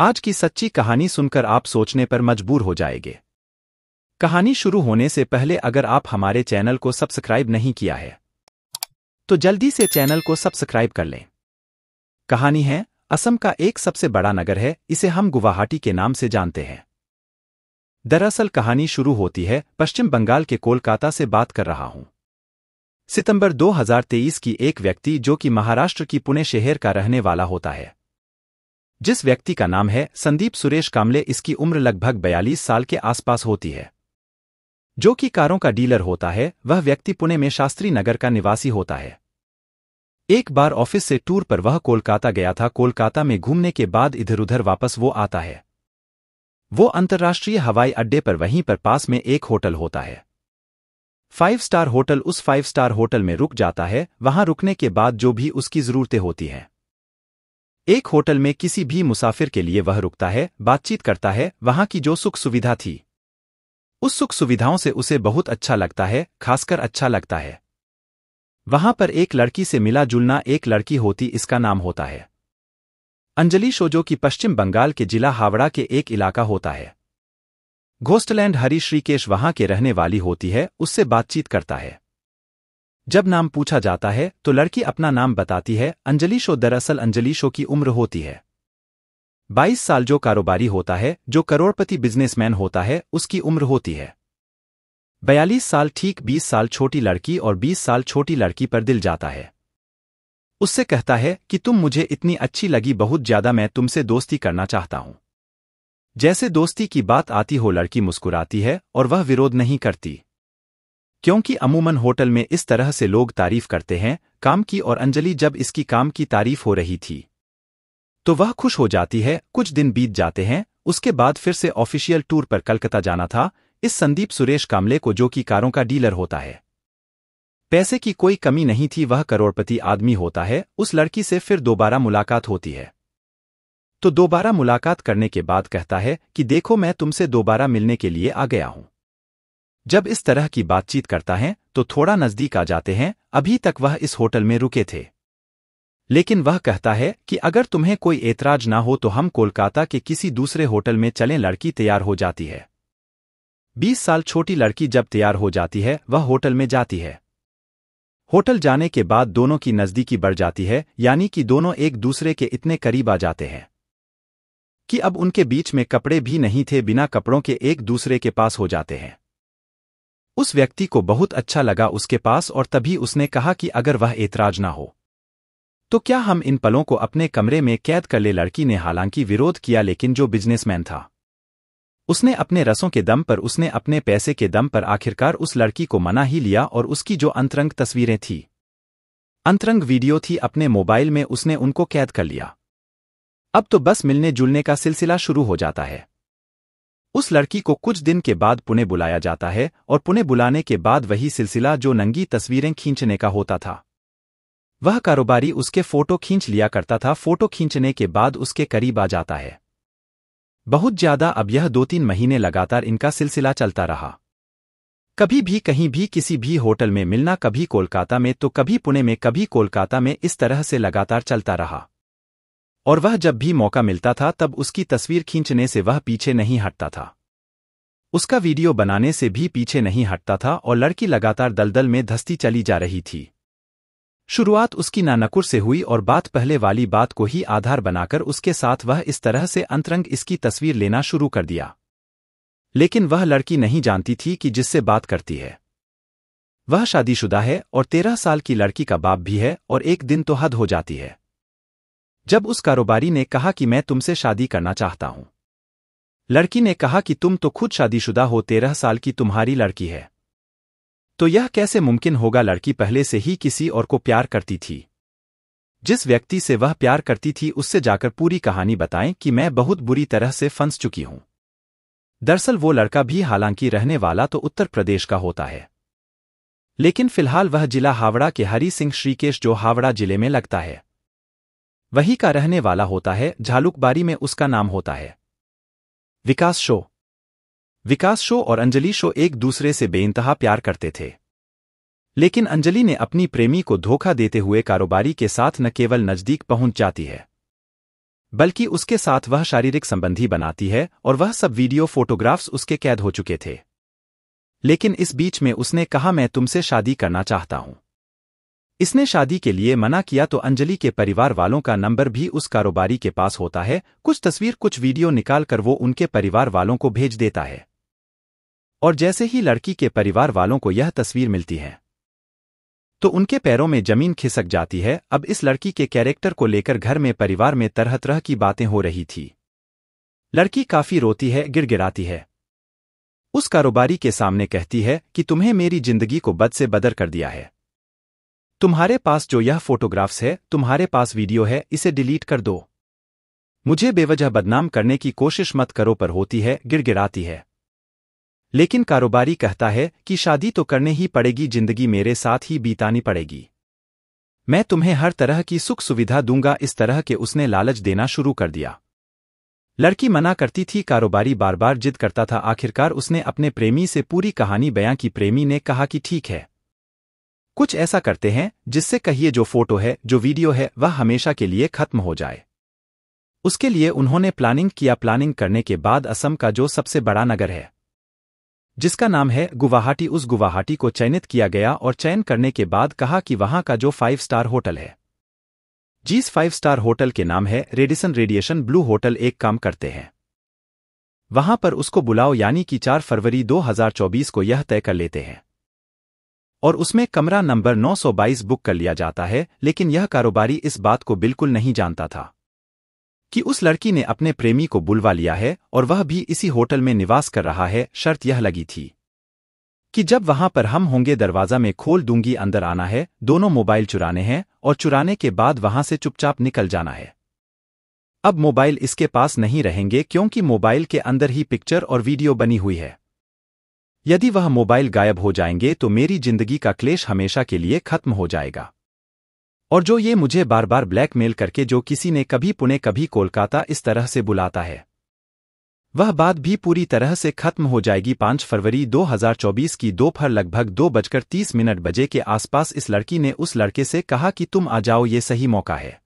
आज की सच्ची कहानी सुनकर आप सोचने पर मजबूर हो जाएंगे। कहानी शुरू होने से पहले अगर आप हमारे चैनल को सब्सक्राइब नहीं किया है तो जल्दी से चैनल को सब्सक्राइब कर लें। कहानी है असम का एक सबसे बड़ा नगर है, इसे हम गुवाहाटी के नाम से जानते हैं। दरअसल कहानी शुरू होती है पश्चिम बंगाल के कोलकाता से बात कर रहा हूं। सितंबर 2023 की एक व्यक्ति जो कि महाराष्ट्र की पुणे शहर का रहने वाला होता है, जिस व्यक्ति का नाम है संदीप सुरेश कामले, इसकी उम्र लगभग 42 साल के आसपास होती है, जो कि कारों का डीलर होता है। वह व्यक्ति पुणे में शास्त्री नगर का निवासी होता है। एक बार ऑफिस से टूर पर वह कोलकाता गया था। कोलकाता में घूमने के बाद इधर उधर वापस वो आता है। वो अंतर्राष्ट्रीय हवाई अड्डे पर वहीं पर पास में एक होटल होता है, 5 स्टार होटल। उस 5 स्टार होटल में रुक जाता है। वहां रुकने के बाद जो भी उसकी ज़रूरतें होती हैं, एक होटल में किसी भी मुसाफिर के लिए वह रुकता है, बातचीत करता है। वहां की जो सुख सुविधा थी, उस सुख सुविधाओं से उसे बहुत अच्छा लगता है, खासकर अच्छा लगता है। वहां पर एक लड़की से मिला जुलना, एक लड़की होती, इसका नाम होता है अंजलि शो, जो कि पश्चिम बंगाल के जिला हावड़ा के एक इलाका होता है। घोस्टलैंड हरी श्रीकेश वहां के रहने वाली होती है। उससे बातचीत करता है। जब नाम पूछा जाता है तो लड़की अपना नाम बताती है, अंजलि शो। दरअसल अंजलि शो की उम्र होती है 22 साल। जो कारोबारी होता है, जो करोड़पति बिजनेसमैन होता है, उसकी उम्र होती है 42 साल। ठीक 20 साल छोटी लड़की, और 20 साल छोटी लड़की पर दिल जाता है। उससे कहता है कि तुम मुझे इतनी अच्छी लगी, बहुत ज्यादा, मैं तुमसे दोस्ती करना चाहता हूं। जैसे दोस्ती की बात आती हो, लड़की मुस्कुराती है और वह विरोध नहीं करती, क्योंकि अमूमन होटल में इस तरह से लोग तारीफ करते हैं काम की। और अंजलि जब इसकी काम की तारीफ हो रही थी तो वह खुश हो जाती है। कुछ दिन बीत जाते हैं। उसके बाद फिर से ऑफिशियल टूर पर कलकत्ता जाना था। इस संदीप सुरेश कामले को, जो कि कारों का डीलर होता है, पैसे की कोई कमी नहीं थी, वह करोड़पति आदमी होता है। उस लड़की से फिर दोबारा मुलाकात होती है। तो दोबारा मुलाकात करने के बाद कहता है कि देखो, मैं तुमसे दोबारा मिलने के लिए आ गया हूं। जब इस तरह की बातचीत करता है तो थोड़ा नजदीक आ जाते हैं। अभी तक वह इस होटल में रुके थे, लेकिन वह कहता है कि अगर तुम्हें कोई एतराज ना हो तो हम कोलकाता के किसी दूसरे होटल में चलें। लड़की तैयार हो जाती है। 20 साल छोटी लड़की जब तैयार हो जाती है, वह होटल में जाती है। होटल जाने के बाद दोनों की नज़दीकी बढ़ जाती है, यानी कि दोनों एक दूसरे के इतने करीब आ जाते हैं कि अब उनके बीच में कपड़े भी नहीं थे। बिना कपड़ों के एक दूसरे के पास हो जाते हैं। उस व्यक्ति को बहुत अच्छा लगा उसके पास, और तभी उसने कहा कि अगर वह एतराज ना हो तो क्या हम इन पलों को अपने कमरे में कैद कर ले। लड़की ने हालांकि विरोध किया, लेकिन जो बिजनेसमैन था, उसने अपने रसों के दम पर, उसने अपने पैसे के दम पर आखिरकार उस लड़की को मना ही लिया। और उसकी जो अंतरंग तस्वीरें थी, अंतरंग वीडियो थी अपने मोबाइल में, उसने उनको कैद कर लिया। अब तो बस मिलने जुलने का सिलसिला शुरू हो जाता है। उस लड़की को कुछ दिन के बाद पुणे बुलाया जाता है, और पुणे बुलाने के बाद वही सिलसिला जो नंगी तस्वीरें खींचने का होता था। वह कारोबारी उसके फोटो खींच लिया करता था। फोटो खींचने के बाद उसके करीब आ जाता है बहुत ज्यादा। अब यह 2-3 महीने लगातार इनका सिलसिला चलता रहा। कभी भी कहीं भी किसी भी होटल में मिलना, कभी कोलकाता में तो कभी पुणे में, कभी कोलकाता में, इस तरह से लगातार चलता रहा। और वह जब भी मौका मिलता था तब उसकी तस्वीर खींचने से वह पीछे नहीं हटता था, उसका वीडियो बनाने से भी पीछे नहीं हटता था। और लड़की लगातार दलदल में धंसती चली जा रही थी। शुरुआत उसकी नानकुर से हुई, और बात पहले वाली बात को ही आधार बनाकर उसके साथ वह इस तरह से अंतरंग इसकी तस्वीर लेना शुरू कर दिया। लेकिन वह लड़की नहीं जानती थी कि जिससे बात करती है वह शादीशुदा है, और 13 साल की लड़की का बाप भी है। और एक दिन तो हद हो जाती है जब उस कारोबारी ने कहा कि मैं तुमसे शादी करना चाहता हूं। लड़की ने कहा कि तुम तो खुद शादीशुदा हो, 13 साल की तुम्हारी लड़की है, तो यह कैसे मुमकिन होगा। लड़की पहले से ही किसी और को प्यार करती थी। जिस व्यक्ति से वह प्यार करती थी उससे जाकर पूरी कहानी बताएं कि मैं बहुत बुरी तरह से फंस चुकी हूं। दरअसल वो लड़का भी, हालांकि रहने वाला तो उत्तर प्रदेश का होता है, लेकिन फिलहाल वह जिला हावड़ा के हरी सिंह श्रीकेश, जो हावड़ा जिले में लगता है, वही का रहने वाला होता है। झालुकबारी में उसका नाम होता है विकास शो। विकास शो और अंजलि शो एक दूसरे से बेइंतहा प्यार करते थे, लेकिन अंजलि ने अपनी प्रेमी को धोखा देते हुए कारोबारी के साथ न केवल नजदीक पहुंच जाती है, बल्कि उसके साथ वह शारीरिक संबंधी बनाती है और वह सब वीडियो फोटोग्राफ्स उसके कैद हो चुके थे। लेकिन इस बीच में उसने कहा, मैं तुमसे शादी करना चाहता हूं। इसने शादी के लिए मना किया तो अंजलि के परिवार वालों का नंबर भी उस कारोबारी के पास होता है। कुछ तस्वीर कुछ वीडियो निकाल कर वो उनके परिवार वालों को भेज देता है और जैसे ही लड़की के परिवार वालों को यह तस्वीर मिलती है तो उनके पैरों में जमीन खिसक जाती है। अब इस लड़की के कैरेक्टर को लेकर घर में परिवार में तरह तरह की बातें हो रही थी। लड़की काफी रोती है, गिड़गिड़ाती है, उस कारोबारी के सामने कहती है कि तुम्हें मेरी जिंदगी को बद से बदर कर दिया है। तुम्हारे पास जो यह फोटोग्राफ्स है, तुम्हारे पास वीडियो है, इसे डिलीट कर दो। मुझे बेवजह बदनाम करने की कोशिश मत करो। पर होती है, गिड़गिड़ाती है, लेकिन कारोबारी कहता है कि शादी तो करने ही पड़ेगी, जिंदगी मेरे साथ ही बीतानी पड़ेगी, मैं तुम्हें हर तरह की सुख सुविधा दूंगा। इस तरह के उसने लालच देना शुरू कर दिया। लड़की मना करती थी, कारोबारी बार बार जिद करता था। आखिरकार उसने अपने प्रेमी से पूरी कहानी बयां की। प्रेमी ने कहा कि ठीक है, कुछ ऐसा करते हैं जिससे कहिए जो फोटो है, जो वीडियो है, वह हमेशा के लिए खत्म हो जाए। उसके लिए उन्होंने प्लानिंग किया। प्लानिंग करने के बाद असम का जो सबसे बड़ा नगर है जिसका नाम है गुवाहाटी, उस गुवाहाटी को चयनित किया गया और चयन करने के बाद कहा कि वहां का जो 5 स्टार होटल है, जिस 5 स्टार होटल के नाम है रेडिसन ब्लू होटल, एक काम करते हैं वहां पर उसको बुलाओ। यानी कि 4 फरवरी 2024 को यह तय कर लेते हैं और उसमें कमरा नंबर 922 बुक कर लिया जाता है। लेकिन यह कारोबारी इस बात को बिल्कुल नहीं जानता था कि उस लड़की ने अपने प्रेमी को बुलवा लिया है और वह भी इसी होटल में निवास कर रहा है। शर्त यह लगी थी कि जब वहां पर हम होंगे दरवाजा में खोल दूंगी, अंदर आना है, दोनों मोबाइल चुराने हैं और चुराने के बाद वहां से चुपचाप निकल जाना है। अब मोबाइल इसके पास नहीं रहेंगे क्योंकि मोबाइल के अंदर ही पिक्चर और वीडियो बनी हुई है। यदि वह मोबाइल गायब हो जाएंगे तो मेरी जिंदगी का क्लेश हमेशा के लिए खत्म हो जाएगा। और जो ये मुझे बार बार ब्लैकमेल करके जो किसी ने कभी पुणे कभी कोलकाता इस तरह से बुलाता है, वह बात भी पूरी तरह से खत्म हो जाएगी। 5 फरवरी 2024 की दोपहर लगभग 2:30 बजे के आसपास इस लड़की ने उस लड़के से कहा कि तुम आ जाओ, ये सही मौका है।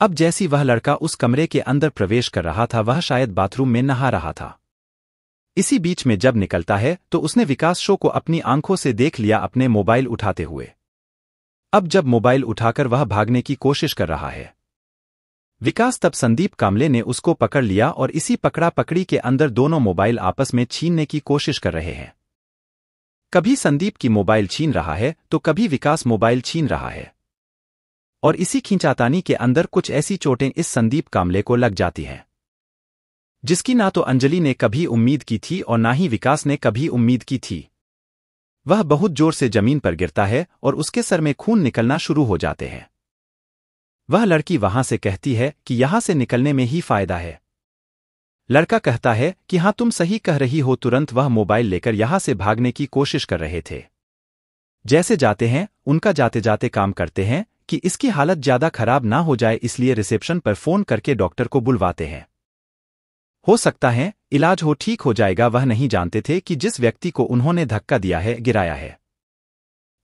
अब जैसी वह लड़का उस कमरे के अंदर प्रवेश कर रहा था, वह शायद बाथरूम में नहा रहा था। इसी बीच में जब निकलता है तो उसने विकास शो को अपनी आंखों से देख लिया, अपने मोबाइल उठाते हुए। अब जब मोबाइल उठाकर वह भागने की कोशिश कर रहा है विकास, तब संदीप कामले ने उसको पकड़ लिया और इसी पकड़ा पकड़ी के अंदर दोनों मोबाइल आपस में छीनने की कोशिश कर रहे हैं। कभी संदीप की मोबाइल छीन रहा है तो कभी विकास मोबाइल छीन रहा है और इसी खींचातानी के अंदर कुछ ऐसी चोटें इस संदीप कामले को लग जाती हैं जिसकी ना तो अंजलि ने कभी उम्मीद की थी और ना ही विकास ने कभी उम्मीद की थी। वह बहुत जोर से जमीन पर गिरता है और उसके सर में खून निकलना शुरू हो जाते हैं। वह लड़की वहां से कहती है कि यहां से निकलने में ही फायदा है। लड़का कहता है कि हां, तुम सही कह रही हो। तुरंत वह मोबाइल लेकर यहां से भागने की कोशिश कर रहे थे। जैसे जाते हैं उनका जाते जाते काम करते हैं कि इसकी हालत ज्यादा खराब ना हो जाए, इसलिए रिसेप्शन पर फोन करके डॉक्टर को बुलवाते हैं। हो सकता है इलाज हो, ठीक हो जाएगा। वह नहीं जानते थे कि जिस व्यक्ति को उन्होंने धक्का दिया है, गिराया है,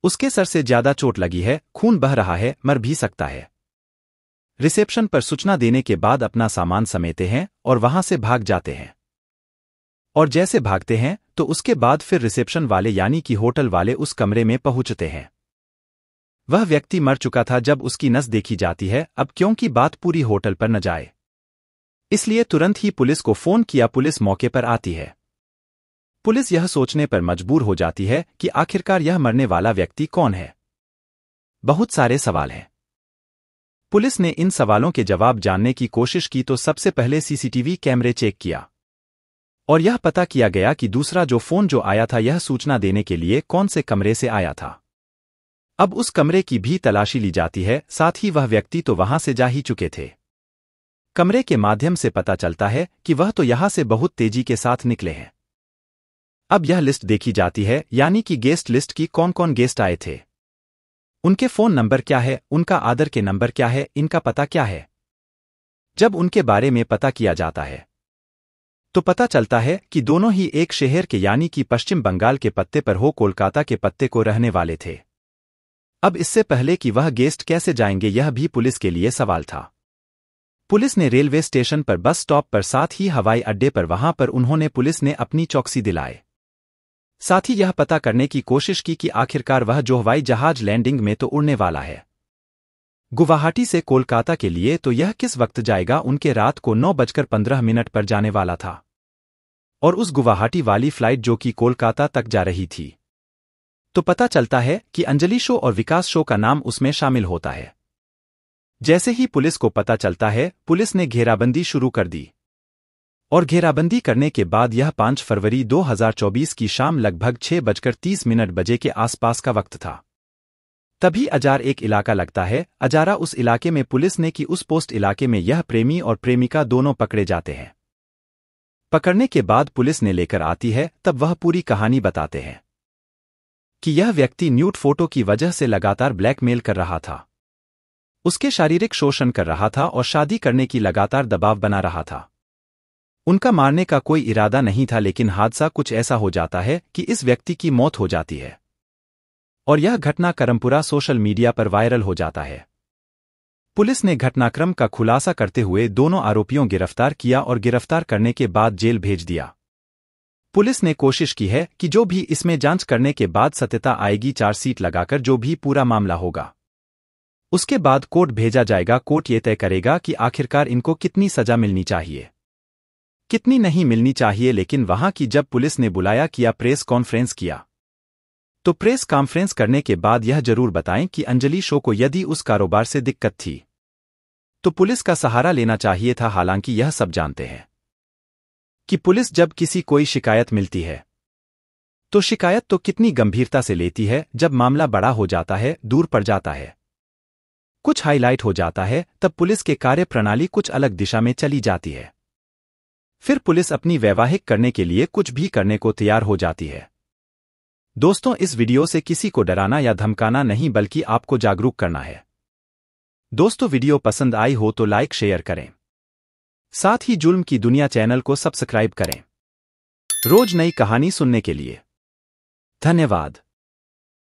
उसके सर से ज्यादा चोट लगी है, खून बह रहा है, मर भी सकता है। रिसेप्शन पर सूचना देने के बाद अपना सामान समेटते हैं और वहां से भाग जाते हैं। और जैसे भागते हैं तो उसके बाद फिर रिसेप्शन वाले यानी कि होटल वाले उस कमरे में पहुंचते हैं। वह व्यक्ति मर चुका था जब उसकी नस देखी जाती है। अब क्योंकि बात पूरी होटल पर न जाए, इसलिए तुरंत ही पुलिस को फोन किया। पुलिस मौके पर आती है। पुलिस यह सोचने पर मजबूर हो जाती है कि आखिरकार यह मरने वाला व्यक्ति कौन है। बहुत सारे सवाल हैं। पुलिस ने इन सवालों के जवाब जानने की कोशिश की तो सबसे पहले सीसीटीवी कैमरे चेक किया और यह पता किया गया कि दूसरा जो फोन जो आया था, यह सूचना देने के लिए कौन से कमरे से आया था। अब उस कमरे की भी तलाशी ली जाती है। साथ ही वह व्यक्ति तो वहां से जा ही चुके थे। कमरे के माध्यम से पता चलता है कि वह तो यहां से बहुत तेजी के साथ निकले हैं। अब यह लिस्ट देखी जाती है यानी कि गेस्ट लिस्ट की कौन कौन गेस्ट आए थे, उनके फोन नंबर क्या है, उनका आदर के नंबर क्या है, इनका पता क्या है। जब उनके बारे में पता किया जाता है तो पता चलता है कि दोनों ही एक शहर के यानी कि पश्चिम बंगाल के पत्ते पर हो कोलकाता के पत्ते को रहने वाले थे। अब इससे पहले कि वह गेस्ट कैसे जाएंगे, यह भी पुलिस के लिए सवाल था। पुलिस ने रेलवे स्टेशन पर बस स्टॉप पर साथ ही हवाई अड्डे पर वहां पर उन्होंने पुलिस ने अपनी चौकसी दिलाए। साथ ही यह पता करने की कोशिश की कि आखिरकार वह जो हवाई जहाज लैंडिंग में तो उड़ने वाला है गुवाहाटी से कोलकाता के लिए तो यह किस वक्त जाएगा। उनके रात को 9:15 पर जाने वाला था और उस गुवाहाटी वाली फ्लाइट जो कि कोलकाता तक जा रही थी। तो पता चलता है कि अंजलि शो और विकास शो का नाम उसमें शामिल होता है। जैसे ही पुलिस को पता चलता है, पुलिस ने घेराबंदी शुरू कर दी और घेराबंदी करने के बाद यह 5 फरवरी 2024 की शाम लगभग 6:30 बजे के आसपास का वक्त था। तभी अजार एक इलाका लगता है। अजारा उस इलाके में पुलिस ने की उस पोस्ट इलाके में यह प्रेमी और प्रेमिका दोनों पकड़े जाते हैं। पकड़ने के बाद पुलिस ने लेकर आती है, तब वह पूरी कहानी बताते हैं कि यह व्यक्ति न्यूड फोटो की वजह से लगातार ब्लैकमेल कर रहा था, उसके शारीरिक शोषण कर रहा था और शादी करने की लगातार दबाव बना रहा था। उनका मारने का कोई इरादा नहीं था, लेकिन हादसा कुछ ऐसा हो जाता है कि इस व्यक्ति की मौत हो जाती है और यह घटना करमपुरा सोशल मीडिया पर वायरल हो जाता है। पुलिस ने घटनाक्रम का खुलासा करते हुए दोनों आरोपियों गिरफ्तार किया और गिरफ्तार करने के बाद जेल भेज दिया। पुलिस ने कोशिश की है कि जो भी इसमें जांच करने के बाद सत्यता आएगी, चार्जशीट लगाकर जो भी पूरा मामला होगा उसके बाद कोर्ट भेजा जाएगा। कोर्ट ये तय करेगा कि आखिरकार इनको कितनी सजा मिलनी चाहिए, कितनी नहीं मिलनी चाहिए। लेकिन वहां की जब पुलिस ने बुलाया किया, प्रेस कॉन्फ्रेंस किया, तो प्रेस कॉन्फ्रेंस करने के बाद यह जरूर बताएं कि अंजलि शो को यदि उस कारोबार से दिक्कत थी तो पुलिस का सहारा लेना चाहिए था। हालांकि यह सब जानते हैं कि पुलिस जब किसी कोई शिकायत मिलती है तो शिकायत तो कितनी गंभीरता से लेती है। जब मामला बड़ा हो जाता है, दूर पड़ जाता है, कुछ हाईलाइट हो जाता है, तब पुलिस के कार्यप्रणाली कुछ अलग दिशा में चली जाती है। फिर पुलिस अपनी वैवाहिक करने के लिए कुछ भी करने को तैयार हो जाती है। दोस्तों, इस वीडियो से किसी को डराना या धमकाना नहीं, बल्कि आपको जागरूक करना है। दोस्तों, वीडियो पसंद आई हो तो लाइक शेयर करें, साथ ही जुल्म की दुनिया चैनल को सब्सक्राइब करें रोज नई कहानी सुनने के लिए। धन्यवाद।